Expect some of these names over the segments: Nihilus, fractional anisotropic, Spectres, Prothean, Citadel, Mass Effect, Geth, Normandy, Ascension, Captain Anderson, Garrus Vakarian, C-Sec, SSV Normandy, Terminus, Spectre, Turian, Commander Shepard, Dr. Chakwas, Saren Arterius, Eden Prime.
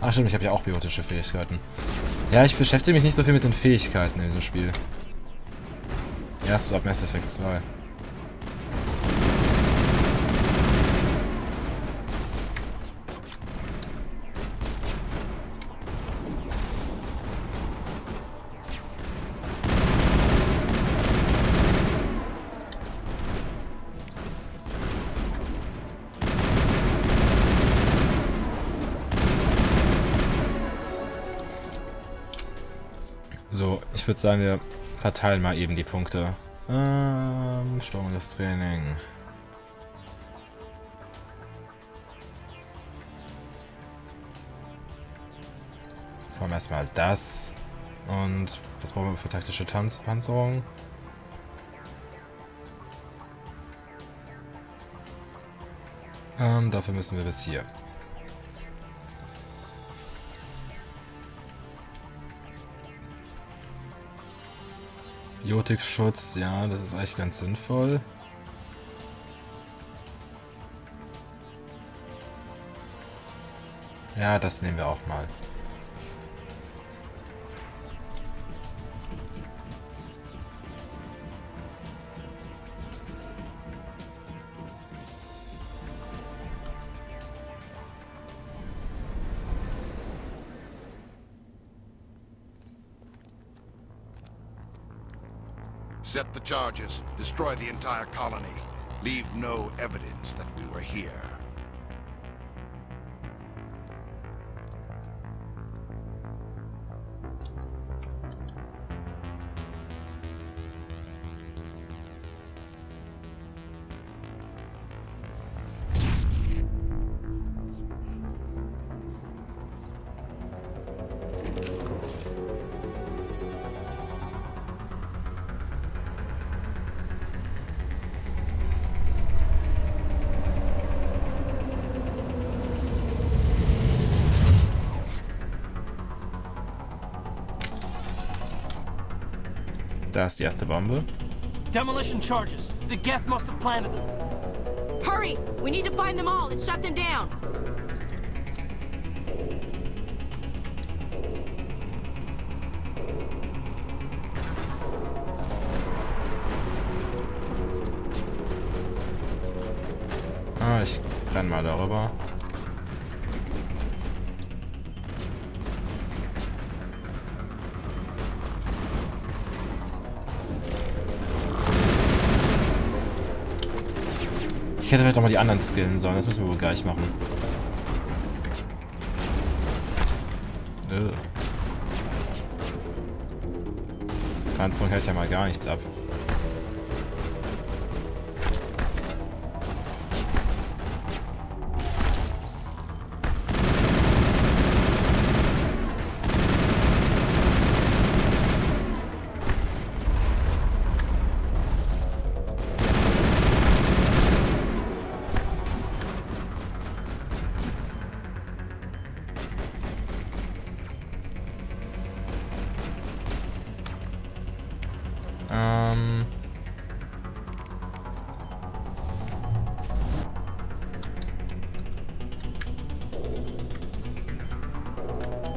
Ach stimmt, ich habe ja auch biotische Fähigkeiten. Ja, ich beschäftige mich nicht so viel mit den Fähigkeiten in diesem Spiel. Erst so ab Mass Effect 2. So, ich würde sagen, wir verteilen mal eben die Punkte. Steuern das Training. Jetzt machen wir erstmal das. Und was brauchen wir für taktische Panzerung? Dafür müssen wir bis hier. Jotik-Schutz, ja, das ist eigentlich ganz sinnvoll. Ja, das nehmen wir auch mal. Set the charges, destroy the entire colony. Leave no evidence that we were here. Da ist die erste Bombe. Demolition charges. The Geth must have planted them. Hurry! We need to find them all and shut them down. Ah, ich renn mal darüber. Ich hätte vielleicht auch mal die anderen skillen sollen, das müssen wir wohl gleich machen. Panzerung hält ja mal gar nichts ab.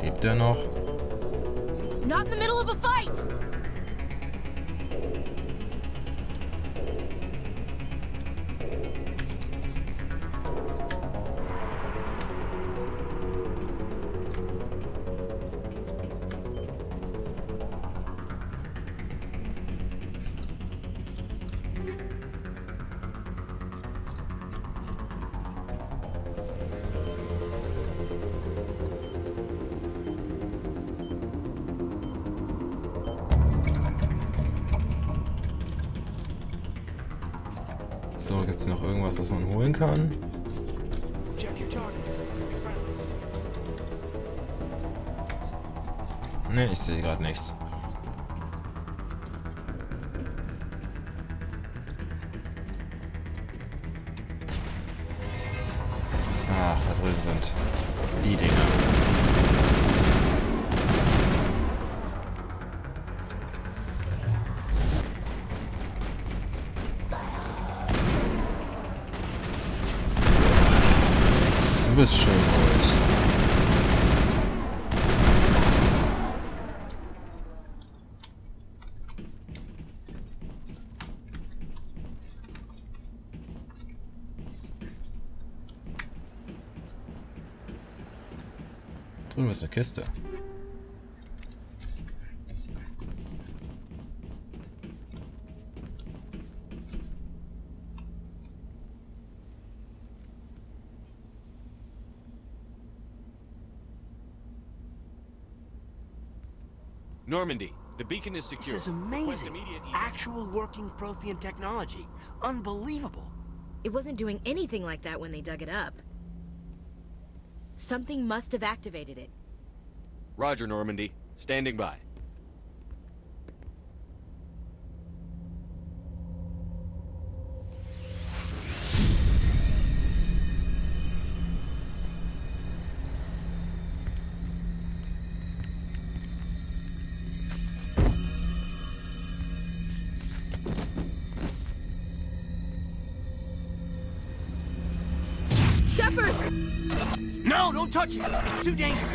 Lebt er noch? Not in the middle of a fight. So, gibt es noch irgendwas, was man holen kann? Ne, ich sehe gerade nichts. Ach, da drüben sind die Dinger. Du bist schön ruhig. drüben ist eine Kiste. Normandy, the beacon is secure. This is amazing. Actual working Prothean technology. Unbelievable. It wasn't doing anything like that when they dug it up. Something must have activated it. Roger, Normandy. Standing by. No, don't touch it. It's too dangerous.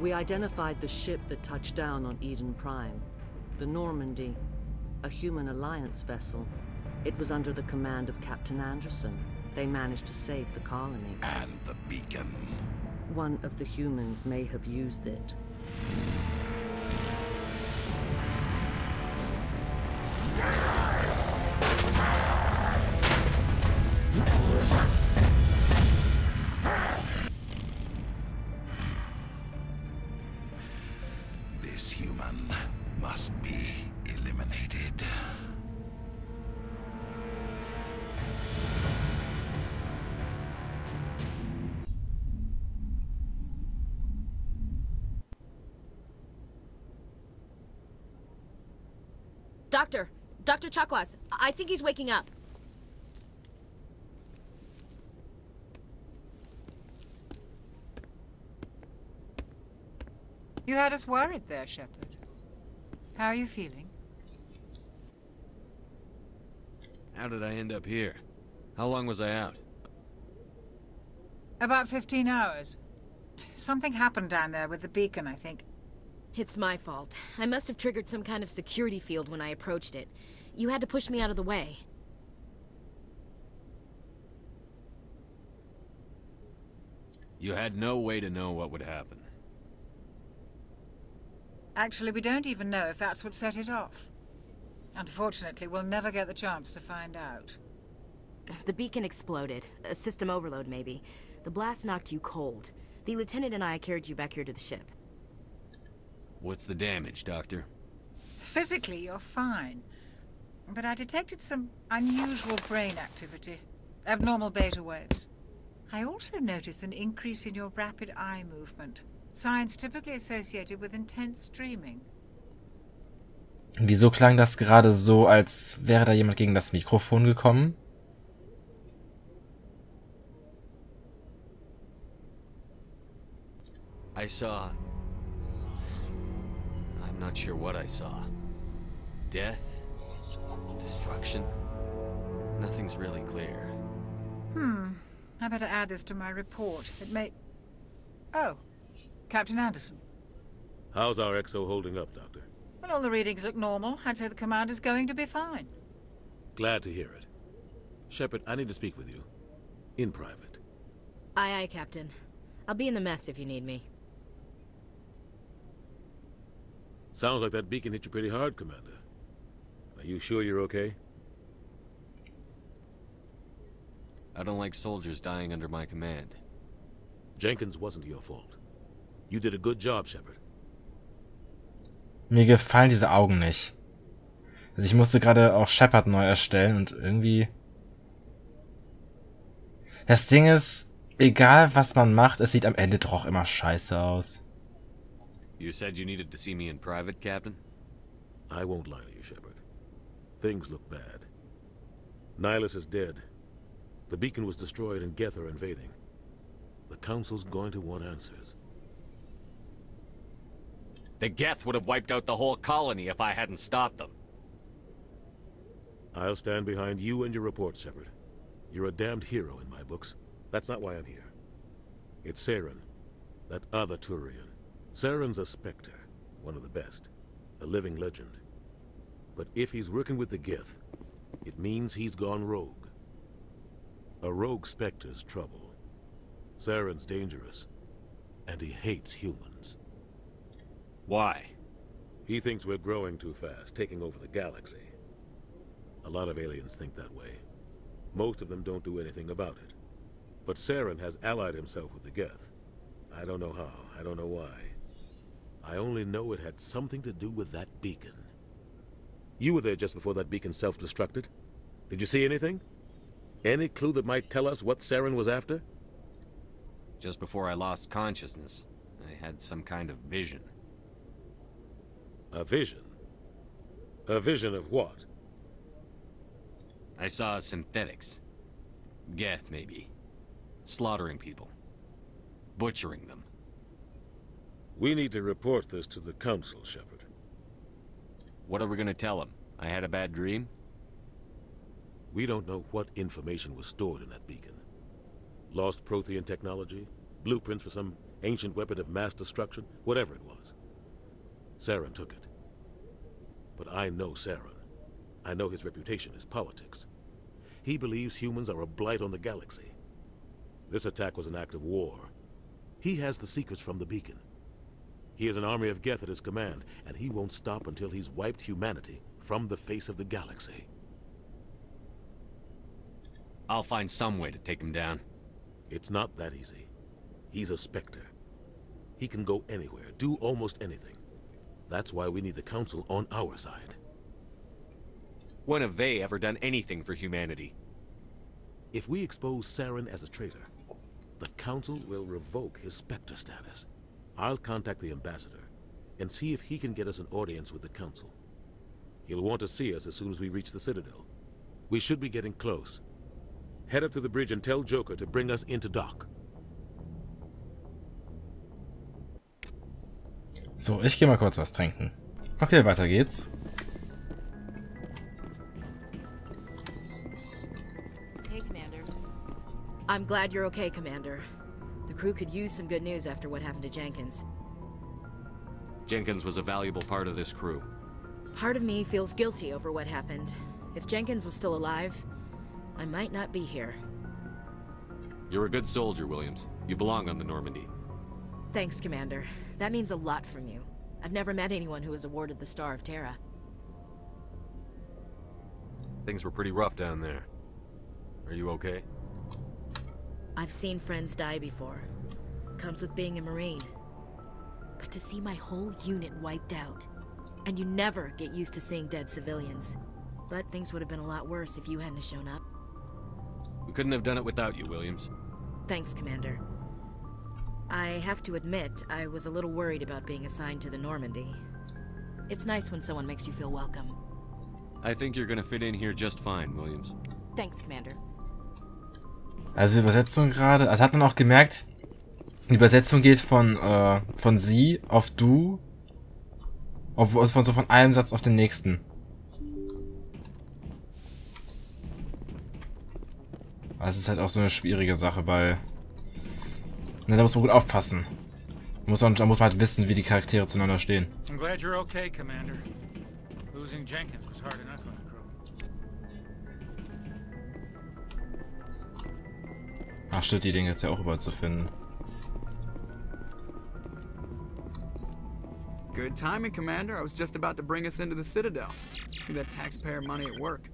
We identified the ship that touched down on Eden Prime, the Normandy, a human alliance vessel. It was under the command of Captain Anderson. They managed to save the colony. And the beacon. One of the humans may have used it. Doctor! Dr. Chakwas! I think he's waking up. You had us worried there, Shepard. How are you feeling? How did I end up here? How long was I out? About 15 hours. Something happened down there with the beacon, I think. It's my fault. I must have triggered some kind of security field when I approached it. You had to push me out of the way. You had no way to know what would happen. Actually, we don't even know if that's what set it off. Unfortunately, we'll never get the chance to find out. The beacon exploded. A system overload, maybe. The blast knocked you cold. The lieutenant and I carried you back here to the ship. What's the damage, Doctor? Physically, you're fine. But I detected some unusual brain activity. Abnormal beta waves. I also noticed an increase in your rapid eye movement. Signs typically associated with intense dreaming. Wieso klang das gerade so, als wäre da jemand gegen das Mikrofon gekommen? I saw... Not sure what I saw. Death? Destruction? Nothing's really clear. I better add this to my report. It may... Oh. Captain Anderson. How's our exo holding up, Doctor? Well, all the readings look normal. I'd say the commander's going to be fine. Glad to hear it. Shepard, I need to speak with you. In private. Aye, aye, Captain. I'll be in the mess if you need me. Sounds like that beacon hit you pretty hard, Commander. Are you sure you're okay? I don't like soldiers dying under my command. Jenkins wasn't your fault. You did a good job, Shepard. Mir gefallen diese Augen nicht. Also ich musste gerade auch Shepard neu erstellen und irgendwie... Das Ding ist, egal was man macht, es sieht am Ende doch immer scheiße aus. You said you needed to see me in private, Captain? I won't lie to you, Shepard. Things look bad. Nihilus is dead. The beacon was destroyed and Geth are invading. The Council's going to want answers. The Geth would have wiped out the whole colony if I hadn't stopped them. I'll stand behind you and your report, Shepard. You're a damned hero in my books. That's not why I'm here. It's Saren, that other Turian. Saren's a Spectre, one of the best, a living legend. But if he's working with the Geth, it means he's gone rogue. A rogue Spectre's trouble. Saren's dangerous, and he hates humans. Why? He thinks we're growing too fast, taking over the galaxy. A lot of aliens think that way. Most of them don't do anything about it. But Saren has allied himself with the Geth. I don't know how, I don't know why. I only know it had something to do with that beacon. You were there just before that beacon self-destructed. Did you see anything? Any clue that might tell us what Saren was after? Just before I lost consciousness, I had some kind of vision. A vision? A vision of what? I saw synthetics. Geth, maybe. Slaughtering people. Butchering them. We need to report this to the Council, Shepard. What are we gonna tell them? I had a bad dream? We don't know what information was stored in that beacon. Lost Prothean technology? Blueprints for some ancient weapon of mass destruction? Whatever it was. Saren took it. But I know Saren. I know his reputation is politics. He believes humans are a blight on the galaxy. This attack was an act of war. He has the secrets from the beacon. He has an army of Geth at his command, and he won't stop until he's wiped humanity from the face of the galaxy. I'll find some way to take him down. It's not that easy. He's a Spectre. He can go anywhere, do almost anything. That's why we need the Council on our side. When have they ever done anything for humanity? If we expose Saren as a traitor, the Council will revoke his Spectre status. I'll contact the Ambassador and see if he can get us an audience with the Council. He'll want to see us as soon as we reach the Citadel. We should be getting close. Head up to the bridge and tell Joker to bring us into dock. So, ich gehe mal kurz was trinken. Okay, weiter geht's. I'm glad you're okay, Commander. The crew could use some good news after what happened to Jenkins. Jenkins was a valuable part of this crew. Part of me feels guilty over what happened. If Jenkins was still alive, I might not be here. You're a good soldier, Williams. You belong on the Normandy. Thanks, Commander. That means a lot from you. I've never met anyone who was awarded the Star of Terra. Things were pretty rough down there. Are you okay? I've seen friends die before. Comes with being a Marine. But to see my whole unit wiped out, and you never get used to seeing dead civilians. But things would have been a lot worse if you hadn't shown up. We couldn't have done it without you, Williams. Thanks, Commander. I have to admit, I was a little worried about being assigned to the Normandy. It's nice when someone makes you feel welcome. I think you're gonna fit in here just fine, Williams. Thanks, Commander. Also die Übersetzung gerade, also hat man auch gemerkt, die Übersetzung geht von sie auf du, von einem Satz auf den nächsten. Also es ist halt auch so eine schwierige Sache, weil, ne, da muss man gut aufpassen. Da muss man halt wissen, wie die Charaktere zueinander stehen. I'm glad you're okay, Commander. Losing Jenkins was hard enough on the crew. Ach stimmt, die Dinge jetzt ja auch überall zu finden. Good timing, Commander. I was just about to bring us into the Citadel. See that taxpayer money at work.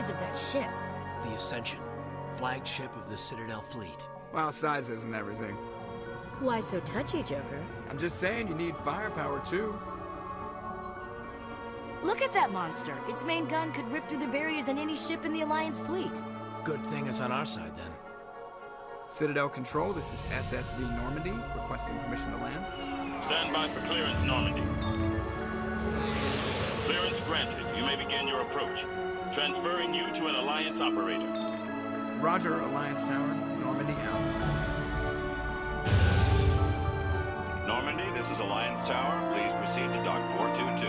size of that ship? The Ascension, flagship of the Citadel fleet. Well, size isn't everything. Why so touchy, Joker? I'm just saying you need firepower, too. Look at that monster. Its main gun could rip through the barriers in any ship in the Alliance fleet. Good thing it's on our side, then. Citadel Control, this is SSV Normandy, requesting permission to land. Stand by for clearance, Normandy. Clearance granted. You may begin your approach. Transferring you to an Alliance operator. Roger, Alliance Tower. Normandy out. Normandy, this is Alliance Tower. Please proceed to Dock 422.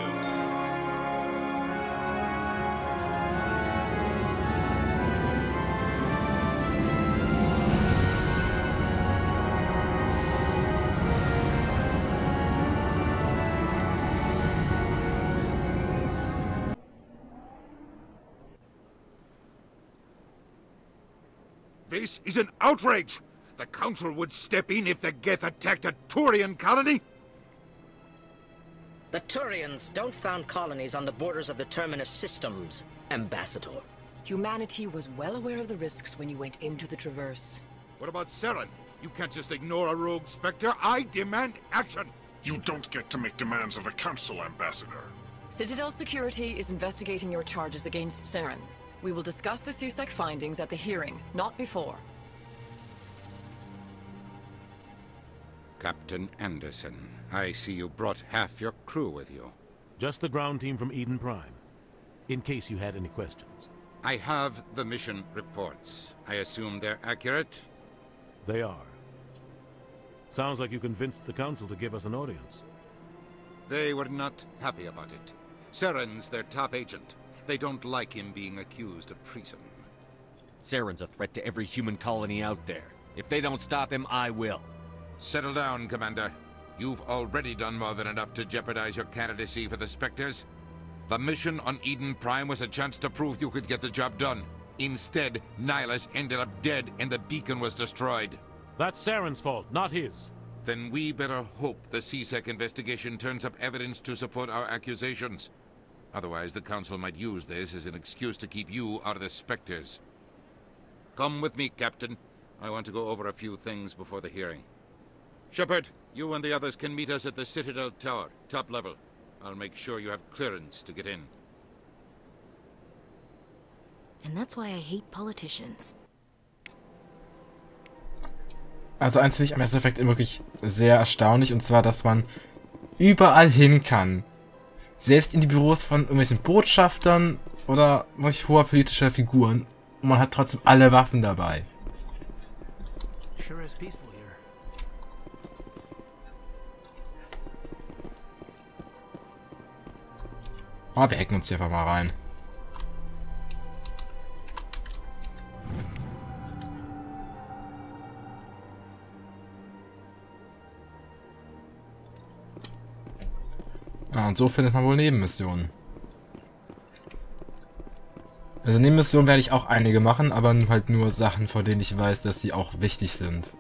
This is an outrage! The Council would step in if the Geth attacked a Turian colony! The Turians don't found colonies on the borders of the Terminus systems, Ambassador. Humanity was well aware of the risks when you went into the Traverse. What about Saren? You can't just ignore a rogue Spectre. I demand action! You don't get to make demands of the Council, Ambassador. Citadel Security is investigating your charges against Saren. We will discuss the C-Sec findings at the hearing, not before. Captain Anderson, I see you brought half your crew with you. Just the ground team from Eden Prime, in case you had any questions. I have the mission reports. I assume they're accurate? They are. Sounds like you convinced the Council to give us an audience. They were not happy about it. Saren's their top agent. They don't like him being accused of treason. Saren's a threat to every human colony out there. If they don't stop him, I will. Settle down, Commander. You've already done more than enough to jeopardize your candidacy for the Spectres. The mission on Eden Prime was a chance to prove you could get the job done. Instead, Nihilus ended up dead and the beacon was destroyed. That's Saren's fault, not his. Then we better hope the C-Sec investigation turns up evidence to support our accusations. Otherwise, the Council might use this as an excuse to keep you out of the Spectres. Come with me, Captain. I want to go over a few things before the hearing. Shepard, you and the others can meet us at the Citadel Tower, top level. I'll make sure you have clearance to get in. And that's why I hate politicians. Also eins finde ich am Mass Effect wirklich sehr erstaunlich, und zwar, dass man überall hin kann. Selbst in die Büros von irgendwelchen Botschaftern oder irgendwelche hoher politischer Figuren. Und man hat trotzdem alle Waffen dabei. Sure is peaceful here. Oh, wir hacken uns hier einfach mal rein. Ah, und so findet man wohl Nebenmissionen. Also Nebenmissionen werde ich auch einige machen, aber halt nur Sachen, von denen ich weiß, dass sie auch wichtig sind.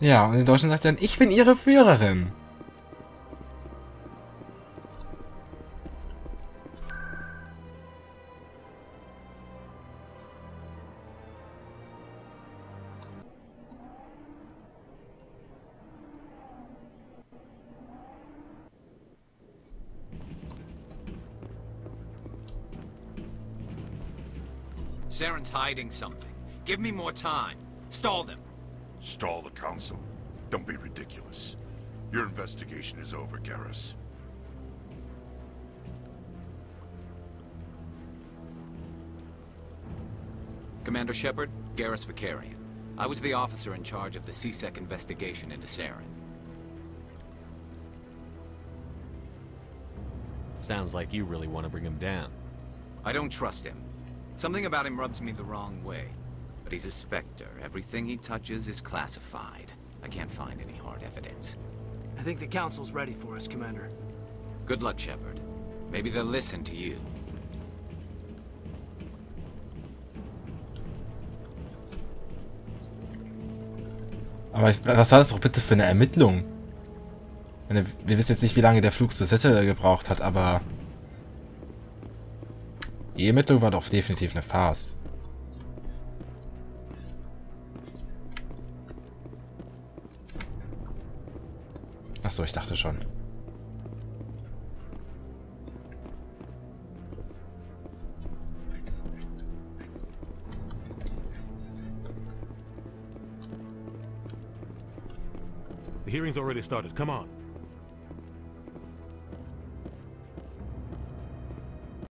Ja, und in Deutschland sagt er, ich bin ihre Führerin. Saren's hiding something. Give me more time. Stall them. Stall the Council? Don't be ridiculous. Your investigation is over, Garrus. Commander Shepard, Garrus Vakarian. I was the officer in charge of the C-Sec investigation into Saren. Sounds like you really want to bring him down. I don't trust him. Something about him rubs me the wrong way. But he's a Spectre. Everything he touches is classified. I can't find any hard evidence. I think the Council's ready for us, Commander. Good luck, Shepard. Maybe they'll listen to you. Aber ich, was war das doch bitte für eine Ermittlung? Wir wissen jetzt nicht, wie lange der Flug zur Citadel gebraucht hat, aber... Die Ermittlung war doch definitiv eine Farce. Achso, ich dachte schon. The hearing's already started. Come on.